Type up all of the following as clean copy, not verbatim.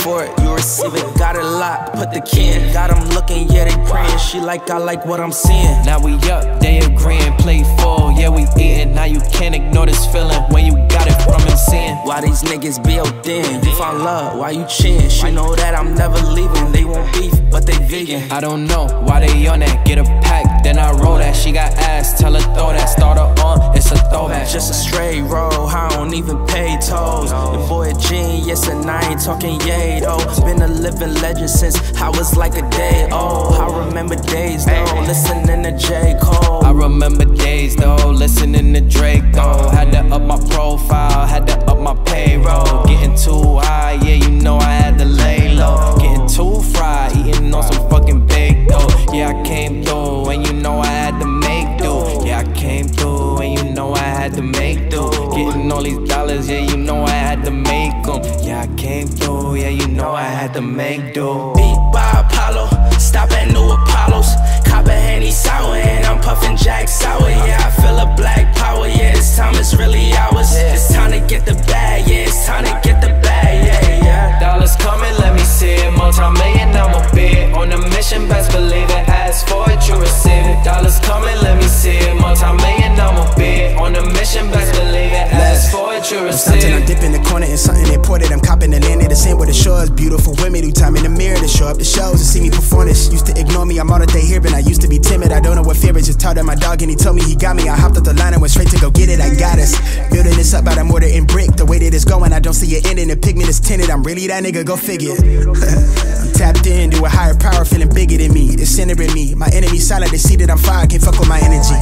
for it, you receive it. Got a lot, put the can. Got them looking, yeah, they praying. She like, I like what I'm seeing. Now we up, they agreeing, play full, yeah, we eating. Now you can't ignore this feeling when you got it from him seeing. Why these niggas built in? If I love, why you cheating? She know that I'm never leaving. They won't beef, but they vegan. I don't know why they on that, get a pack, then I roll that. She got ass, tell her throw that, start her on, it's a throwback. Just a straight roll, I don't even pay tolls. The boy a gene, yes, and I ain't talking yay though. Been a living legend since I was like a day old. I remember days though, listening to J. Cole. I remember days though, listening to Drake though. Had to up my profile, had to up my payroll. Getting too high, yeah, you know I had to lay low. Getting too fried, eating on some fucking bake though. Yeah, I came through, and you know I had to make do. Yeah, I came through, and you know I had to make do. Getting all these dollars, yeah, you know I had to make them. Yeah, I came through, yeah, you know I had to make do. Beat by Apollo, stop at new Apollos. Cop a Henny Sour, and I'm puffing Jack Sour. Yeah, I feel a black power, yeah, this time it's really ours. It's time to get the bag, yeah, it's time to get the bag, yeah, yeah. Dollars coming, let me see it. Multi-million, I'm a bit on a mission, best believe it. Ask for it, you receive it. Dollars coming, let me see it. Multi-million, I'm a bit on a mission, best believe it. Ask for it, you receive it. I'm dipping the corner in something important. I'm copping the land of the sand where the shore is. Beautiful women who time in the mirror to show up the shows and see me perform this. Used to ignore me, I'm all that they hear, but I used to be timid. I don't know what fear is. Just touted my dog and he told me he got me. I hopped up the line and went straight to go get it. I got us. Building this up out of mortar and brick. The way that it's going, I don't see it ending. The pigment is tinted. I'm really that nigga, go figure. I'm tapped into a higher power, feeling bigger than me. It's centering me. My enemies silent, they see that I'm fire. Can't fuck with my energy.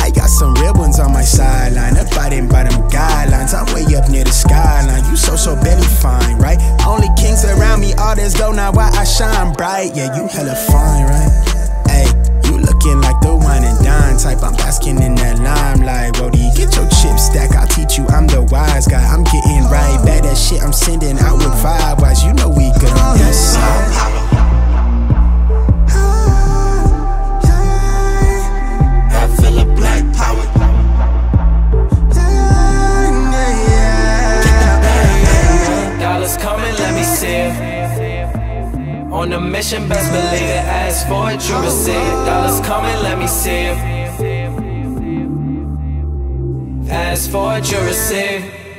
I got some real ones on my sideline. Up by them guidelines, I'm way up near the skyline. You so barely fine, right? Only kings around me, all that's go now. Why I shine bright? Yeah, you hella fine, right? Hey, you looking like the wine and dine type. I'm basking in that limelight. Roadie, get your chip stack. I'll teach you. I'm the wise guy. I'm getting right back. That shit I'm sending out with vibe wise. You know we good on this side. On a mission, best believe it. Ask for it, you receive it. Dollars coming, let me see it. Ask for it, you receive it.